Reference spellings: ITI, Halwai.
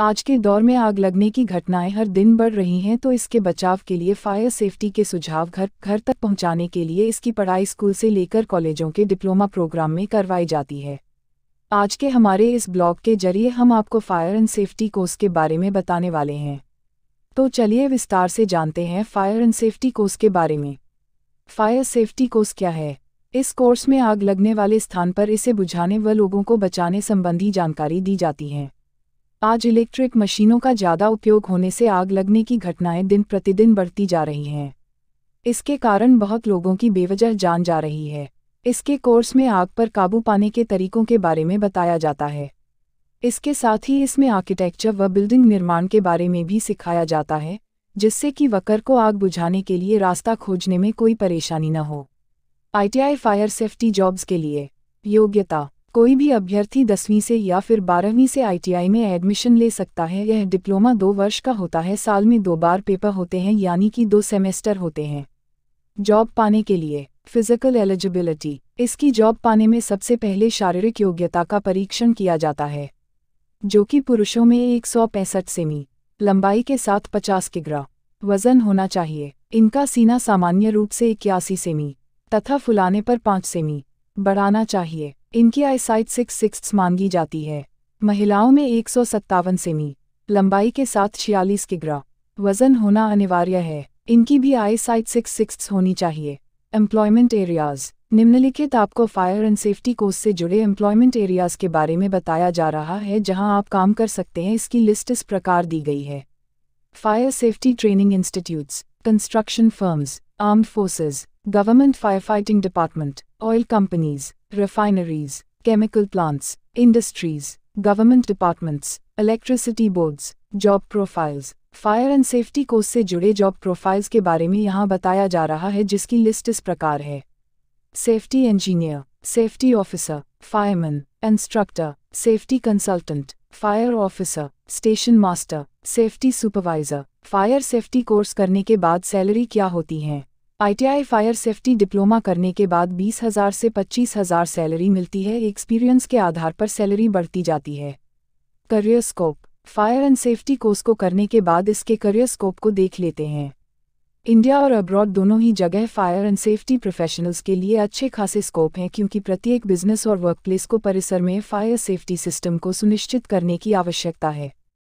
आज के दौर में आग लगने की घटनाएं हर दिन बढ़ रही हैं, तो इसके बचाव के लिए फायर सेफ्टी के सुझाव घर तक पहुंचाने के लिए इसकी पढ़ाई स्कूल से लेकर कॉलेजों के डिप्लोमा प्रोग्राम में करवाई जाती है। आज के हमारे इस ब्लॉग के जरिए हम आपको फायर एंड सेफ्टी कोर्स के बारे में बताने वाले हैं, तो चलिए विस्तार से जानते हैं फायर एंड सेफ्टी कोर्स के बारे में। फायर सेफ्टी कोर्स क्या है? इस कोर्स में आग लगने वाले स्थान पर इसे बुझाने व लोगों को बचाने संबंधी जानकारी दी जाती है। आज इलेक्ट्रिक मशीनों का ज़्यादा उपयोग होने से आग लगने की घटनाएं दिन प्रतिदिन बढ़ती जा रही हैं। इसके कारण बहुत लोगों की बेवजह जान जा रही है। इसके कोर्स में आग पर काबू पाने के तरीकों के बारे में बताया जाता है। इसके साथ ही इसमें आर्किटेक्चर व बिल्डिंग निर्माण के बारे में भी सिखाया जाता है, जिससे कि वर्कर को आग बुझाने के लिए रास्ता खोजने में कोई परेशानी न हो। ITI फायर सेफ्टी जॉब्स के लिए योग्यता। कोई भी अभ्यर्थी 10वीं से या फिर 12वीं से ITI में एडमिशन ले सकता है। यह डिप्लोमा 2 वर्ष का होता है। साल में 2 बार पेपर होते हैं, यानी कि 2 सेमेस्टर होते हैं। जॉब पाने के लिए फिजिकल एलिजिबिलिटी। इसकी जॉब पाने में सबसे पहले शारीरिक योग्यता का परीक्षण किया जाता है, जो कि पुरुषों में 165 सेमी लंबाई के साथ 50 किग्रा वजन होना चाहिए। इनका सीना सामान्य रूप से 81 सेमी तथा फुलाने पर 5 सेमी बढ़ाना चाहिए। इनकी आईसाइट 6/6 मांगी जाती है। महिलाओं में 157 सेमी लंबाई के साथ 46 किग्रा वजन होना अनिवार्य है। इनकी भी आईसाइट 6/6 होनी चाहिए। Employment areas. निम्नलिखित आपको फायर एंड सेफ्टी कोर्स से जुड़े एम्प्लॉयमेंट एरियाज़ के बारे में बताया जा रहा है, जहां आप काम कर सकते हैं। इसकी लिस्ट इस प्रकार दी गई है: fire safety training institutes, construction firms, armed forces, government fire fighting department, oil companies, refineries, chemical plants, industries, government departments, electricity boards. Job profiles. Fire and safety course से जुड़े जॉब प्रोफाइल्स के बारे में यहाँ बताया जा रहा है, जिसकी लिस्ट इस प्रकार है: safety engineer, safety officer, fireman, instructor, safety consultant, fire officer, station master, safety supervisor. Fire safety course करने के बाद सैलरी क्या होती है? ITI फायर सेफ्टी डिप्लोमा करने के बाद 20,000 से 25,000 सैलरी मिलती है। एक्सपीरियंस के आधार पर सैलरी बढ़ती जाती है। Career scope. Fire and safety course को करने के बाद इसके करियर स्कोप को देख लेते हैं। इंडिया और अब्रॉड दोनों ही जगह फायर एंड सेफ्टी प्रोफेशनल्स के लिए अच्छे खासे स्कोप हैं, क्योंकि प्रत्येक बिजनेस और वर्कप्लेस को परिसर में फायर सेफ्टी सिस्टम को सुनिश्चित करने की आवश्यकता है।